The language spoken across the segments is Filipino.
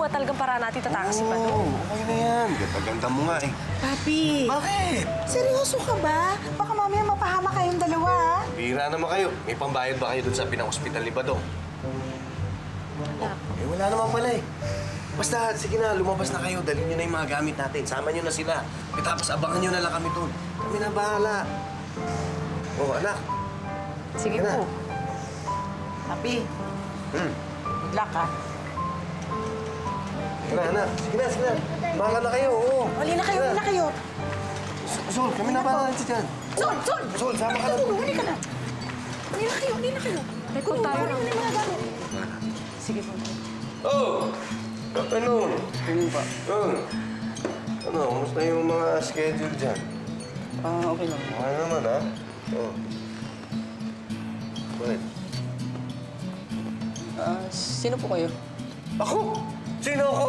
buat talagang paranati tatakas si Badong. Oo, okay na yan. Ganda-ganda mo nga eh. Papi. Bakit? Seryoso ka ba? Baka mamaya mapahama kayong dalawa. Bira naman kayo. May pambayad ba kayo dun sa pinang-hospital ni Badong? Oh, eh wala naman pala eh. Basta, sige na, lumabas na kayo. Dalhin nyo na yung mga gamit natin. Sama nyo na sila. Tapos abangan nyo na lang kami doon. Kami na bahala. Oo, anak. Sige po. Papi. Good luck, ha? Sige na, anak. Sige na, sige na. Bahala na kayo, oo. Wali na kayo, wali na kayo. Sol, kami na bahala natin dyan. Sol, Sol! Sol, sama ka na. Wali ka na. Wali na kayo, wali na kayo. Kung tayo na yung mga gamit. Sige po. Oh! Ano? Ano? Kumusta yung mga schedule dyan? Ah, okay lang. Okay naman, ha? Oo. Bakit? Ah, sino po kayo? Ako? Sino ako?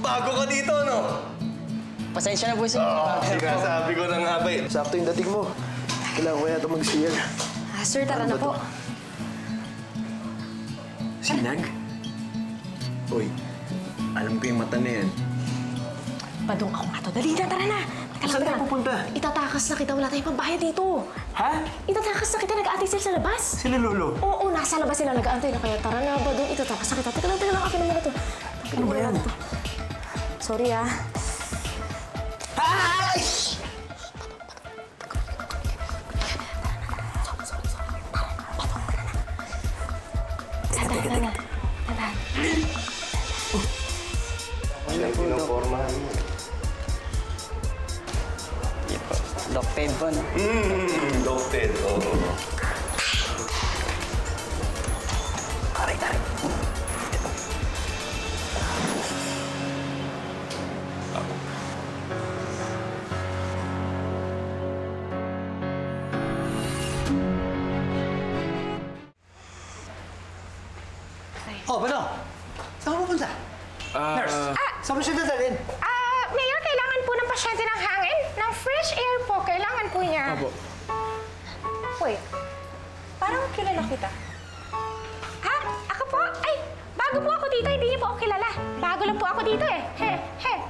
Bago ka dito, no? Pasensya na po siya. Oo, sinasabi ko na nga ba eh. Sakto yung dating mo. Kailangan ko yata mag-sinyag. Ah, sir, tara na po. Sinyag? Uy, alam ko yung mata na yan. Badong, ako nga to. Dali na, tara na. Saan tayo pupunta? Itatakas na kita. Wala tayong pambayad dito. Ha? Itatakas na kita. Nag-aantay sila sa labas. Sila lolo? Oo, nasa labas sila. Nag-aantay na kaya. Tara na, Badong. Itatakas na kita. Teka lang, akin naman na to. Ano ba yan? Sorry, ah. Ay! Dokted po, no? Dokted, oo. Aray, aray. Oh, Badong! Saan ka pupunta? Nurse, saan mo siya dadalhin? Mayor, kailangan po ng pasyente ng hangin. Ng fresh air po. Kailangan po niya. Apo. Wait. Parang kilala kita. Ha? Ako po? Ay, bago po ako dito. Hindi niyo po ako kilala. Bago lang po ako dito eh.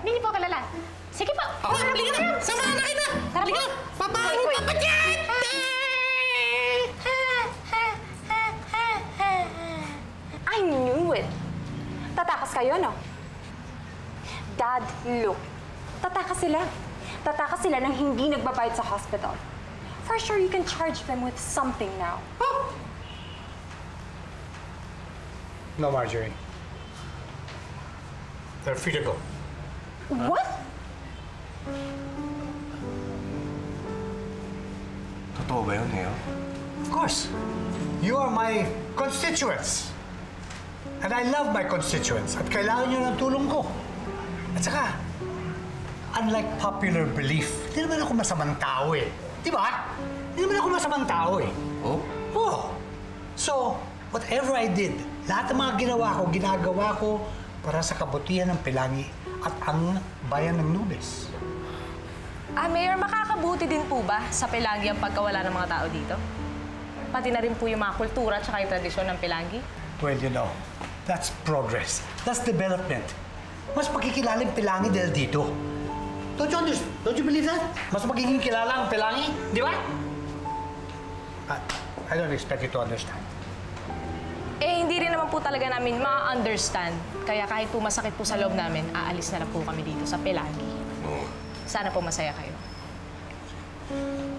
Hindi niyo po kilala. Sige po. Ako, halika na. Samahan na kita. Halika. Papahangin pa pa dyan. I knew it. Tatakas kayo, no? Dad, look. Tatakas sila. Tatakas sila nang hindi nagbabayad sa hospital. For sure, you can charge them with something now. Huh? No, Marjorie. They're free to go. What? Totoo ba yun, Neo? Of course. You are my constituents. And I love my constituents. At kailangan nyo ng tulong ko. At saka, unlike popular belief, hindi naman ako masamang tao eh. Di ba? Hindi naman ako masamang tao eh. Oh? Oh. So, whatever I did, lahat ng mga ginagawa ko para sa kabutihan ng Pelangi at ang bayan ng Nubes. Ah, Mayor, makakabuti din po ba sa Pelangi ang pagkawala ng mga tao dito? Pati na rin po yung mga kultura at saka yung tradisyon ng Pelangi? Well, you know, that's progress. That's development. Mas pakikilala yung Pelangi dahil dito. Don't you believe that? Mas magiging kilala ang Pelangi, di ba? But I don't expect you to understand. Eh, hindi rin naman po talaga namin ma-understand. Kaya kahit po masakit po sa loob namin, aalis na lang po kami dito sa Pelangi. Sana po masaya kayo.